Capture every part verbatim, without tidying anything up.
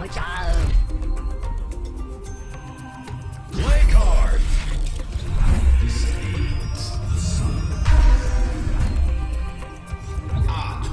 my child. Play card. This aids the sun. Ah. Ah.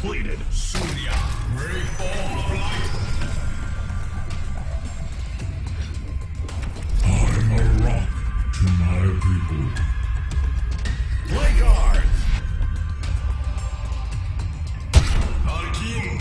completed. Surya, ready for flight. I'm a rock to my people. Play guard. Arkin.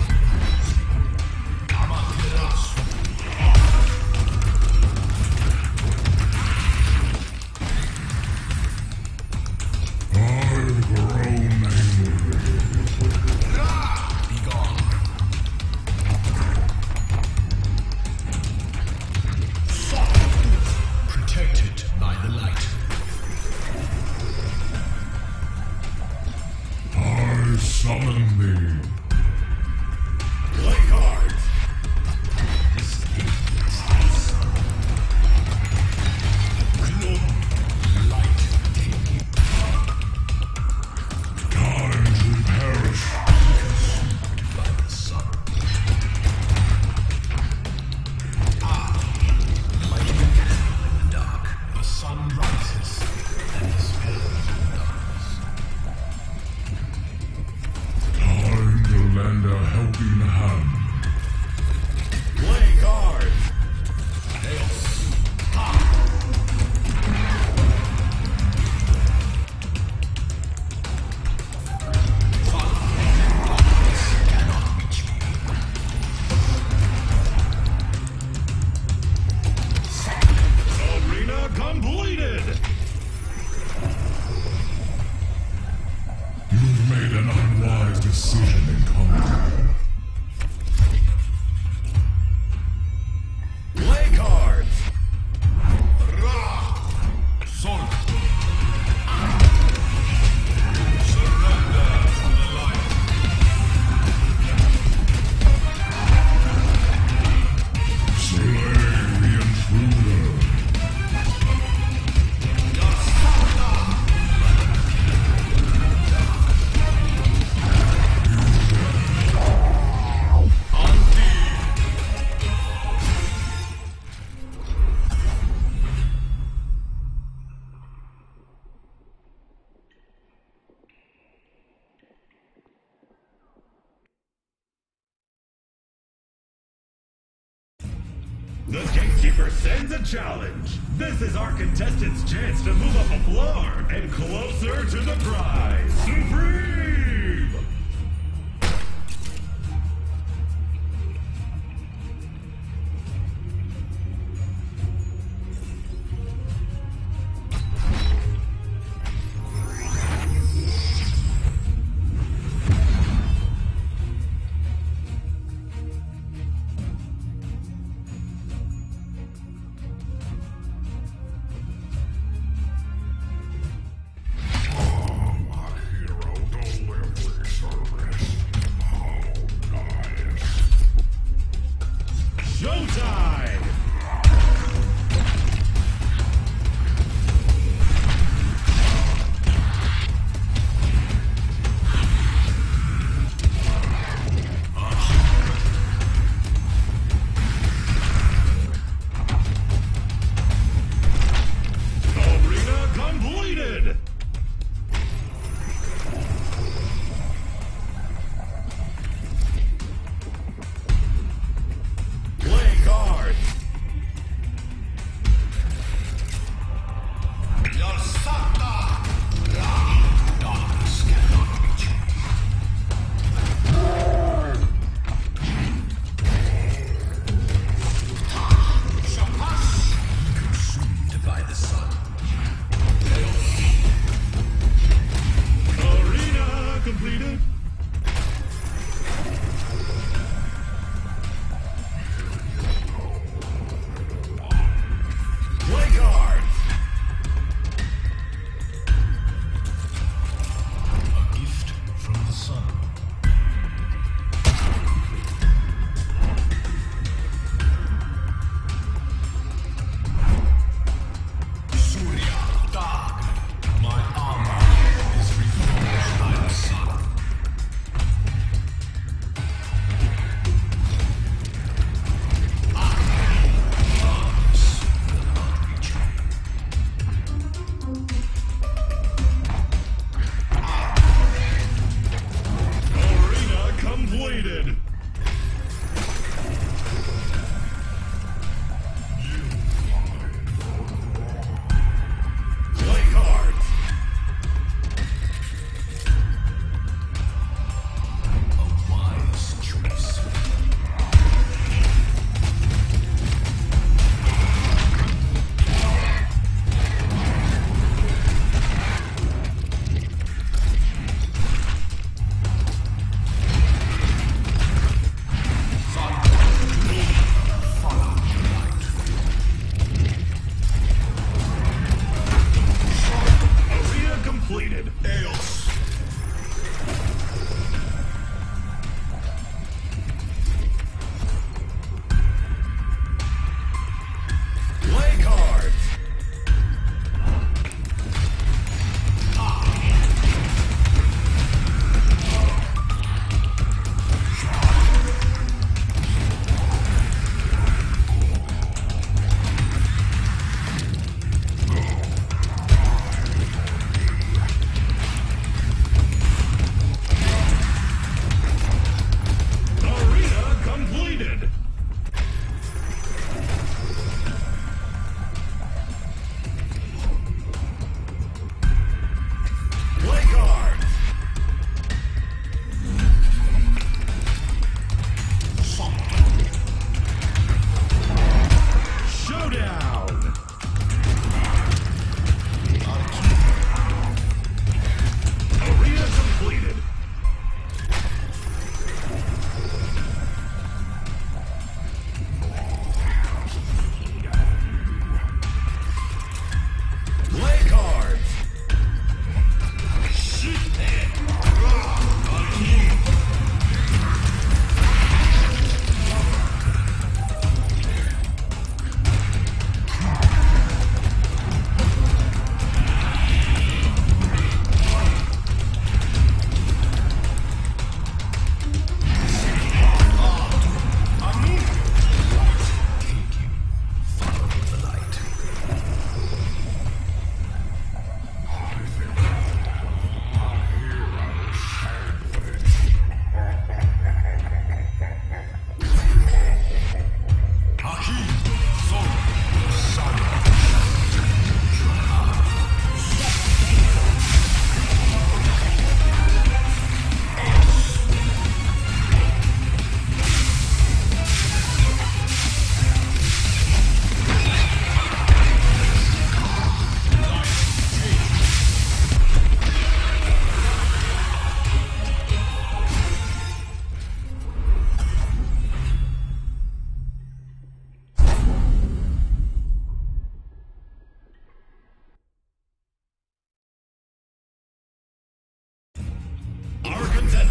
The gatekeeper sends a challenge. This is our contestant's chance to move up a floor and closer to the prize. Supreme!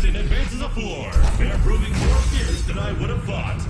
Captain advances a floor. They're proving more fierce than I would have thought.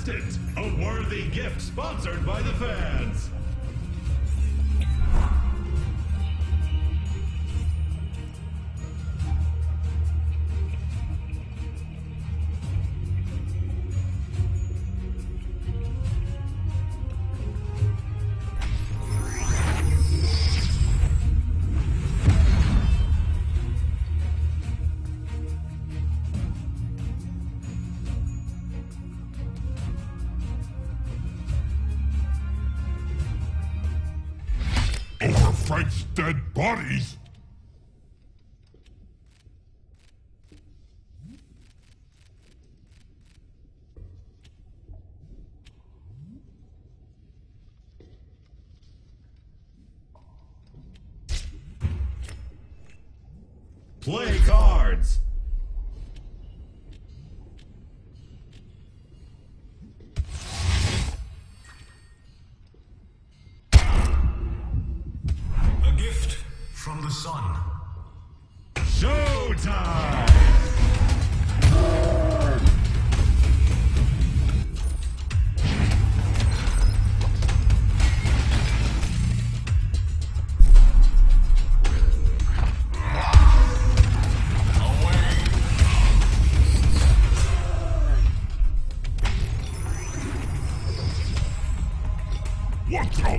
Assistant, a worthy gift sponsored by the fans. Frank's dead bodies? Play cards! From the sun. Showtime! What the?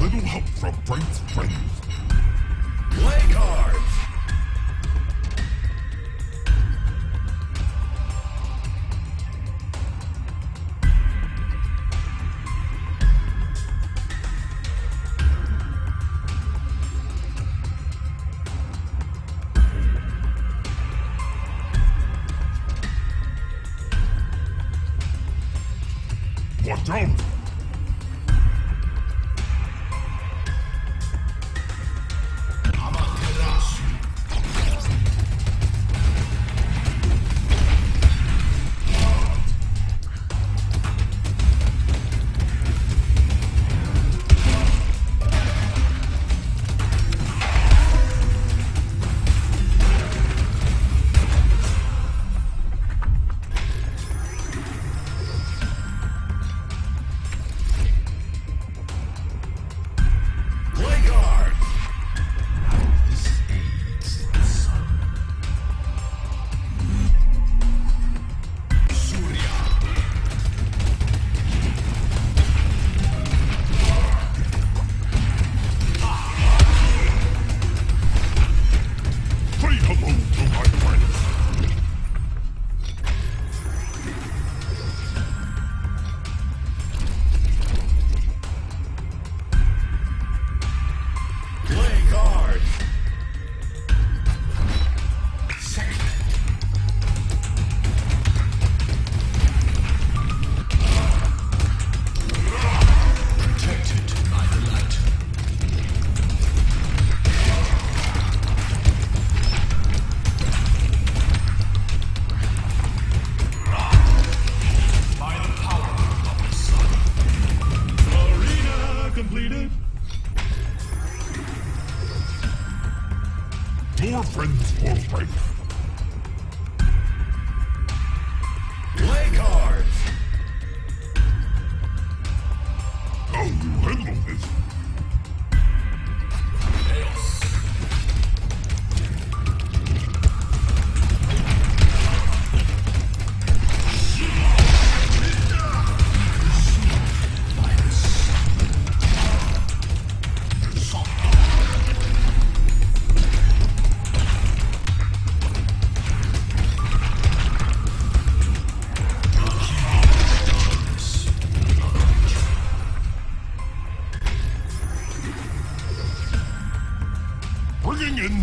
Little help from Frank's friends. Play cards! Watch out!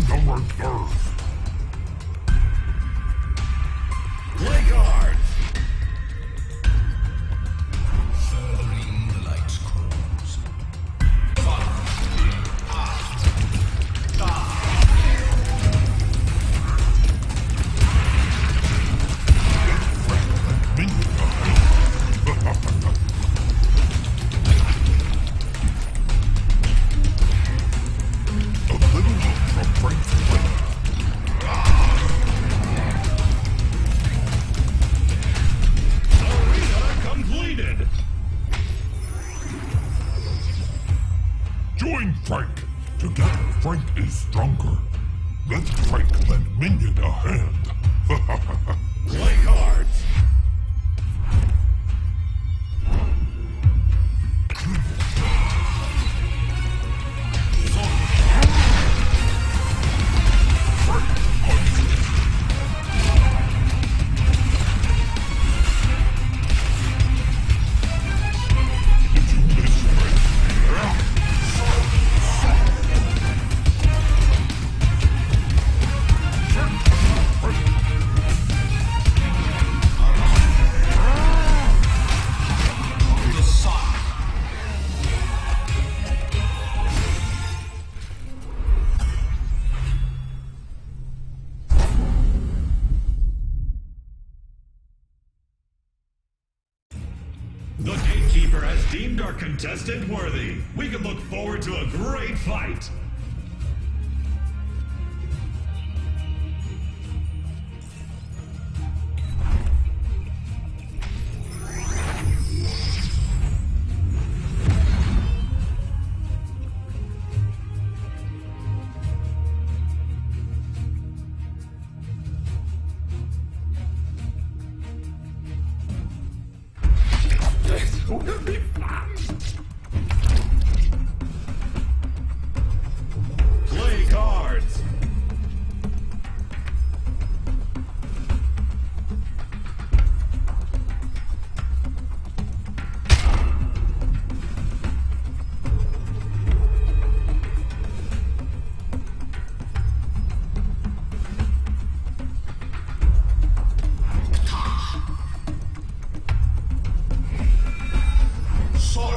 number third. Join Frank! Together, Frank is stronger. Let Frank lend Minion a hand. Play cards! The gatekeeper has deemed our contestant worthy. We can look forward to a great fight. Play cards. Sorry.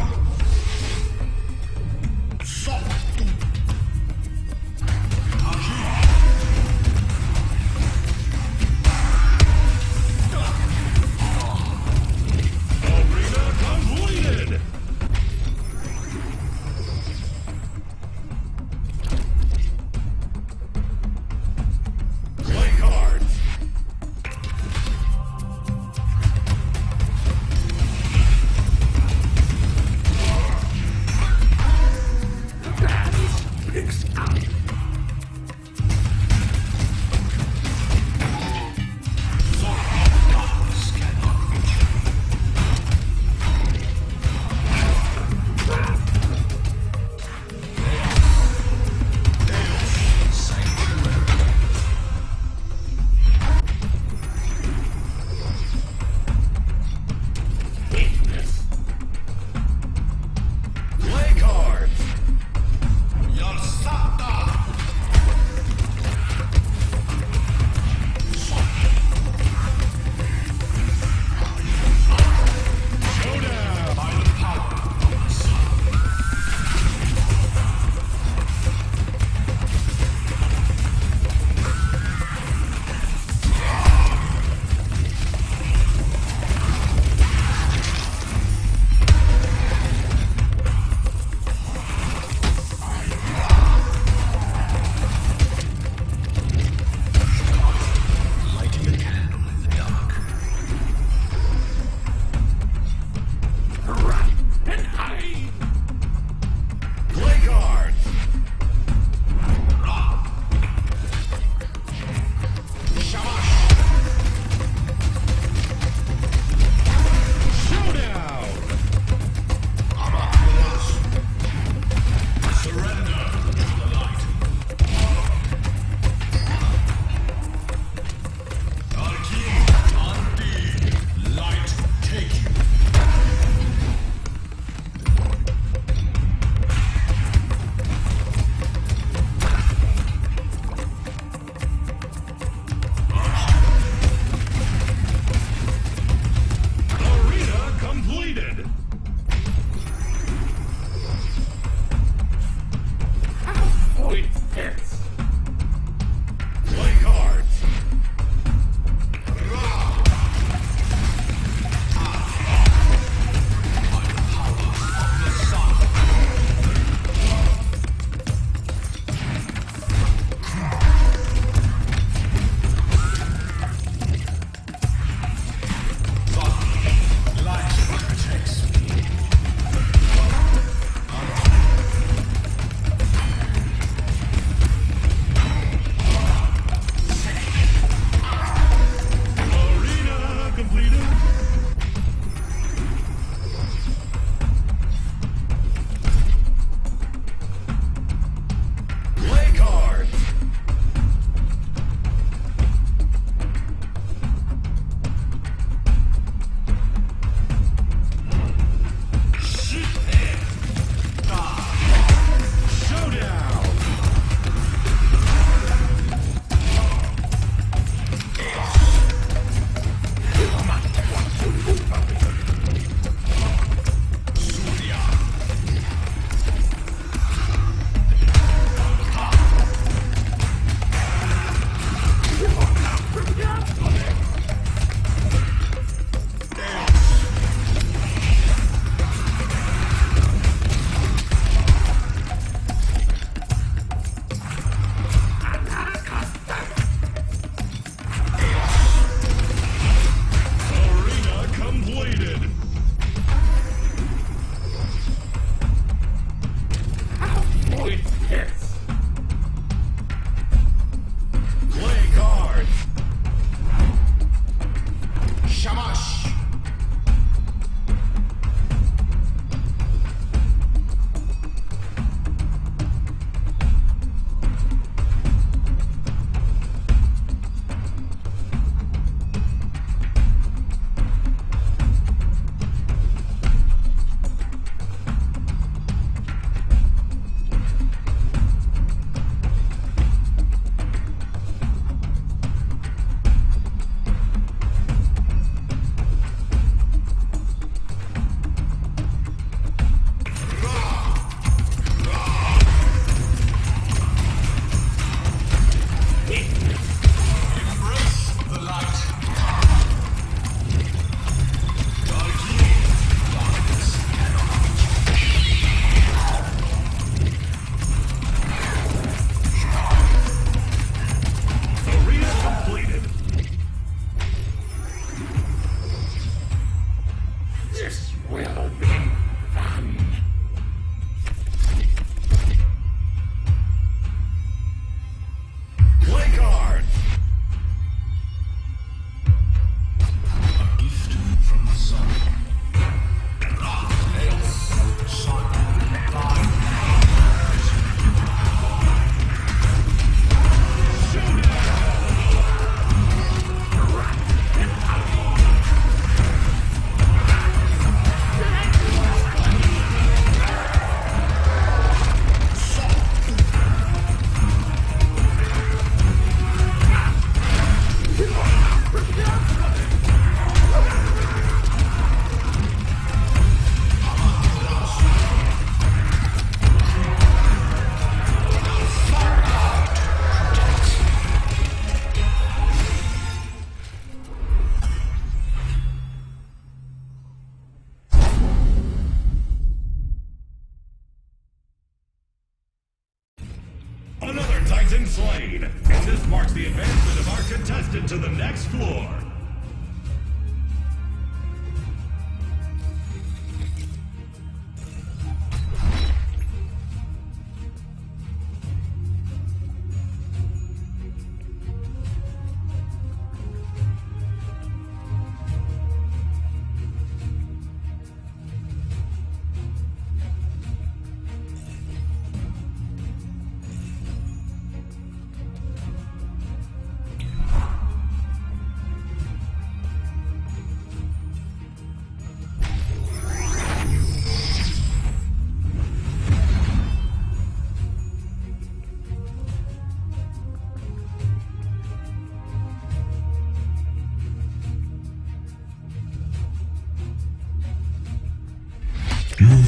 green, and this marks the advancement of our contestant to the next floor.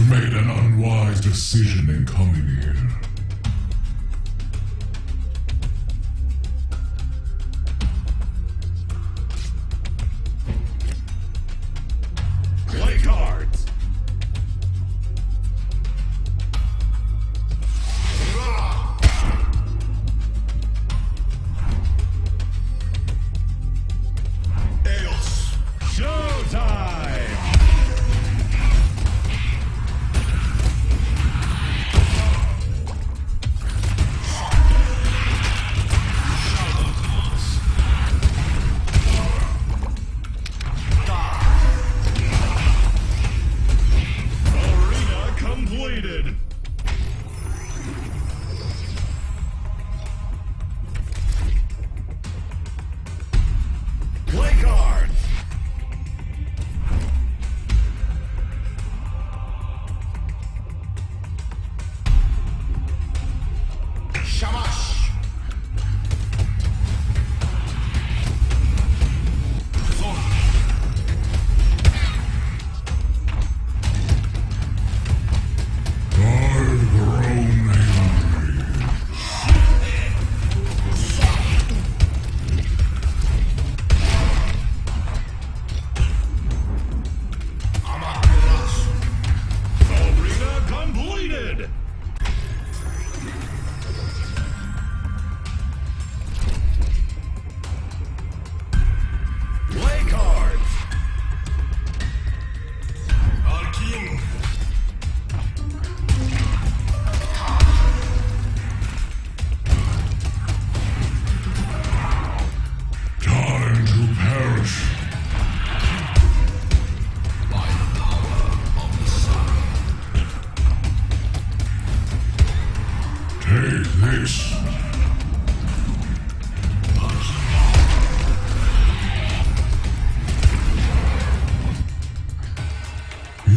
Made an unwise decision in coming here. Play cards. Eos. Showtime. This.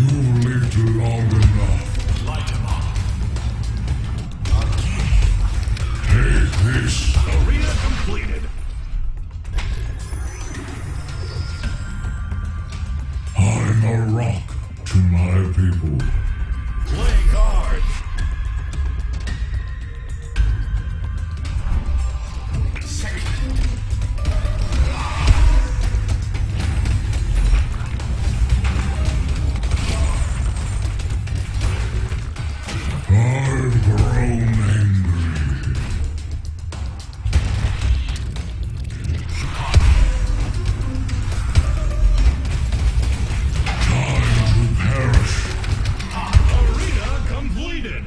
You've lived long enough. Light him up. Take this. Arena completed. I'm a rock to my people. Play cards. Time to perish. Arena completed.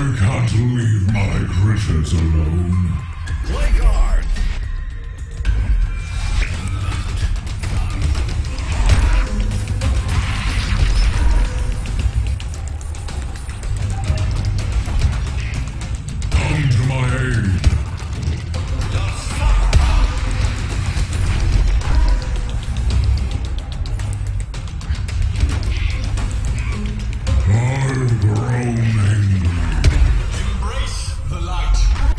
I can't leave my critters alone. Play guard! Come to my aid! I've grown angry. Embrace the light.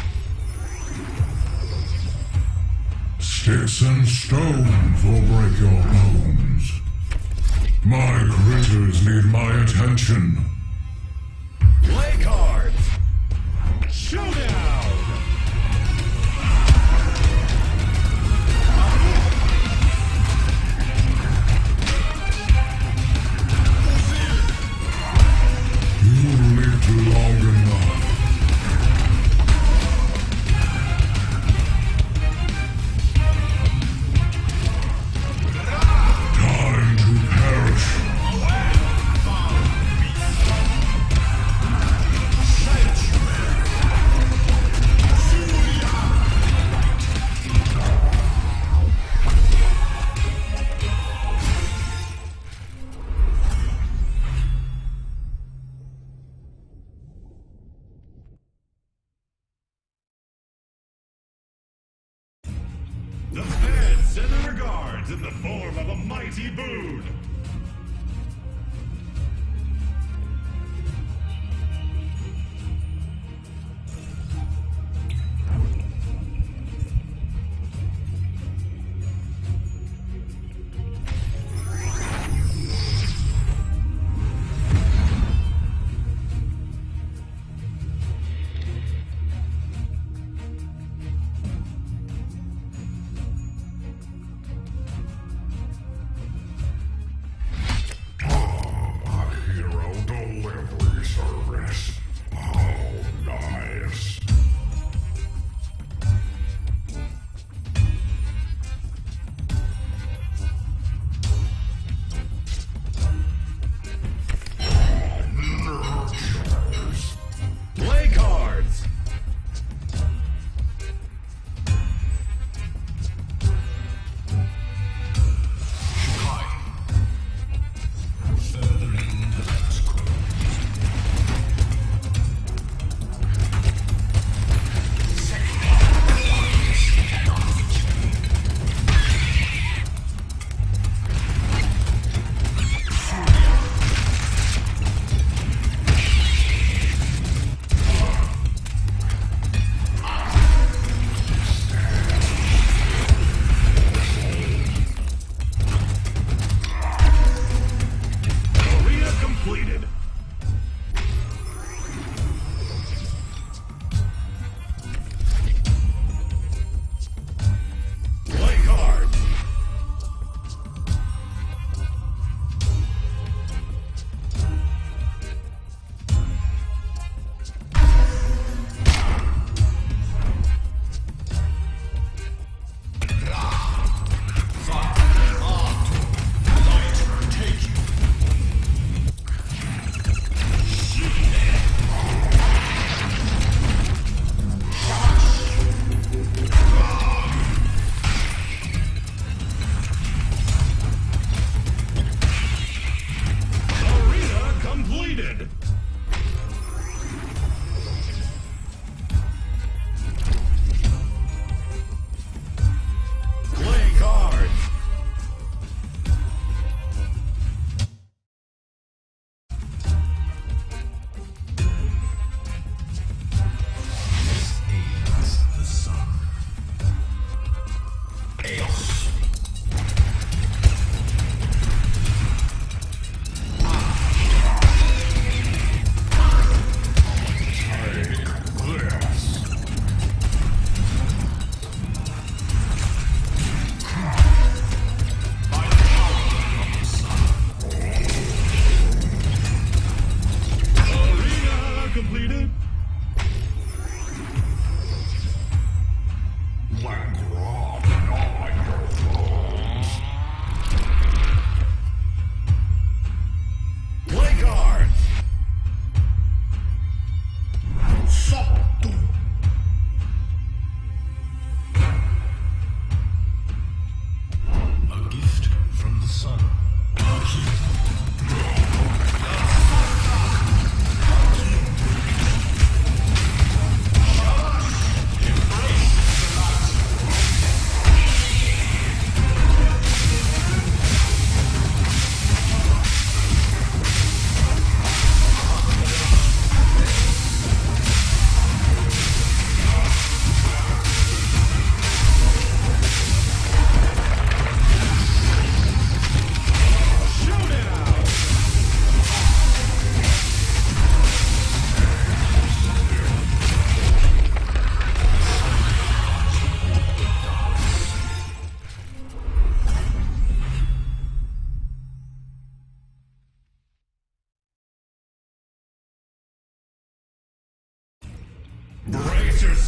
Sticks and stones will break your bones. My critters need my attention. Play cards. Showdown. The fans send their regards in the form of a mighty boon.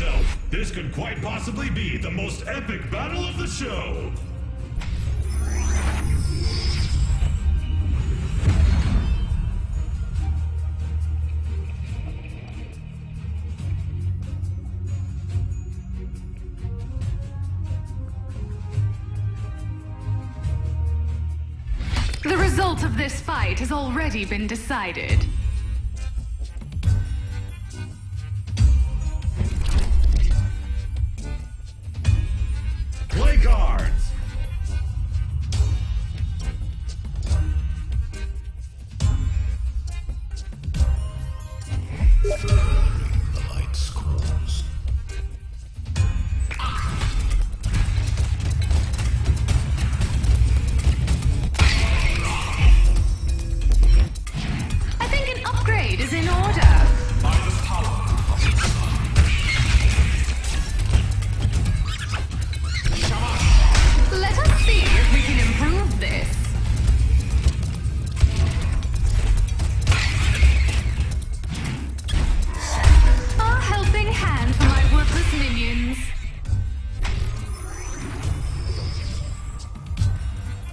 myself, this could quite possibly be the most epic battle of the show! The result of this fight has already been decided. Play cards! The light scrolls. Is in order. By the power of the sun. Shaman. Let us see if we can improve this. A helping hand for my worthless minions.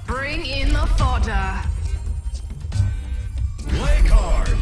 Bring in the fodder. Play cards.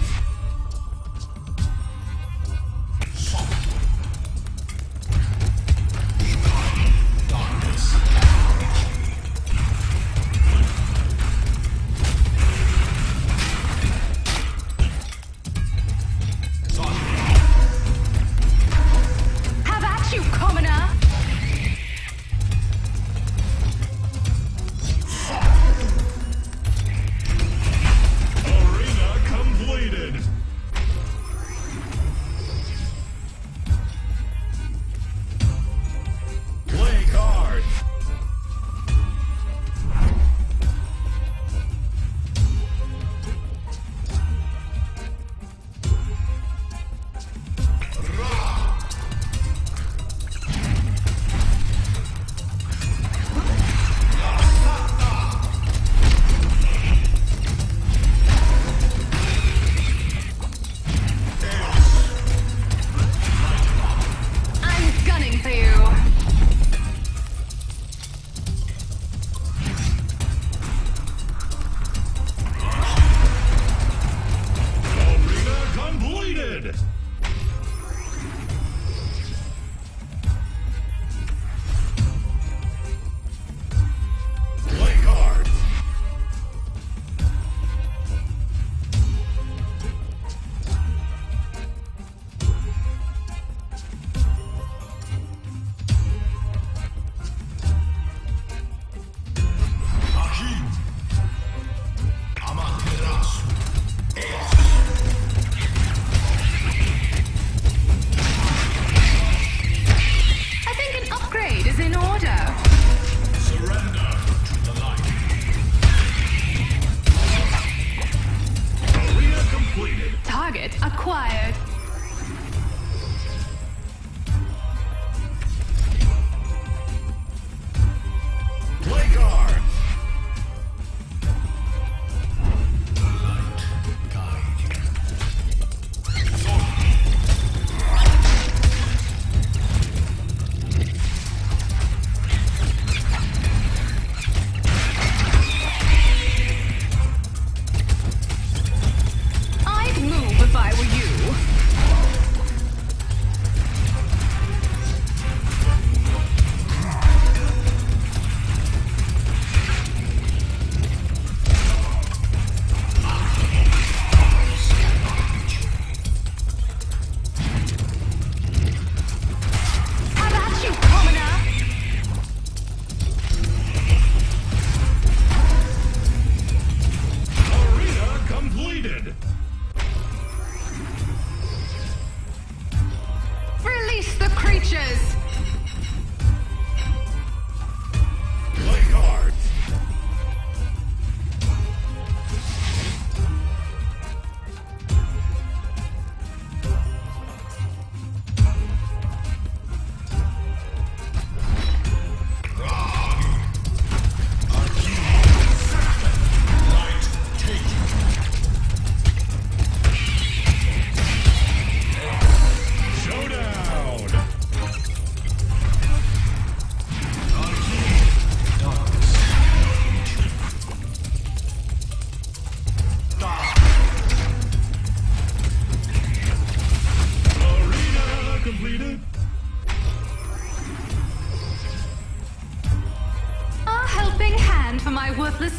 Acquired. Play guard. The light guide. I'd move if I were you.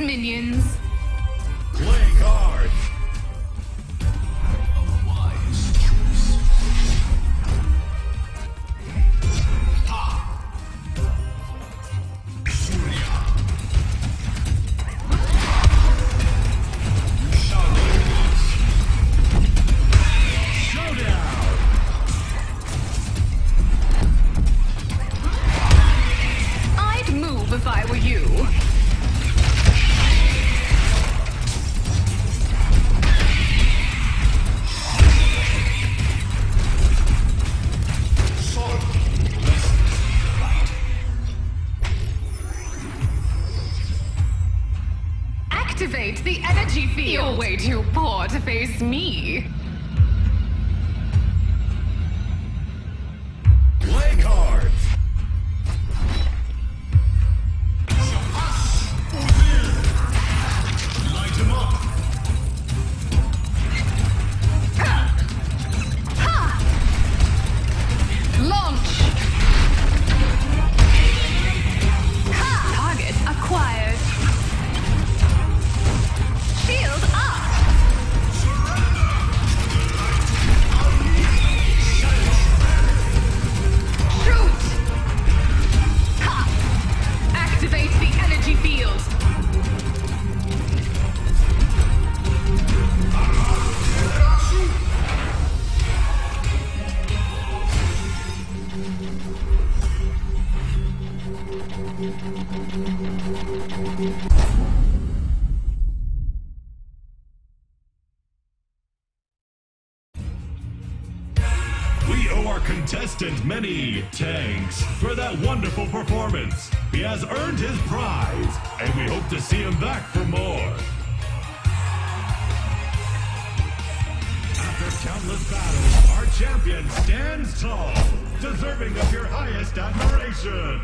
minions. Play cards. A wise choice. Ha! Surya! Showdown! Showdown! Move if I were you. Activate the energy field. You're way too poor to face me. Play cards. Contestant many tanks for that wonderful performance. He has earned his prize, and we hope to see him back for more. After countless battles, our champion stands tall, deserving of your highest admiration.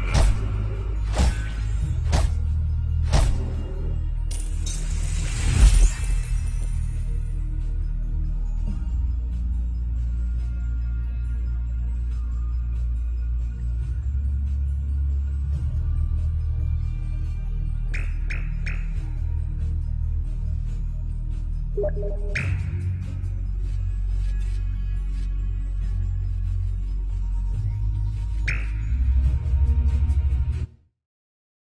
What?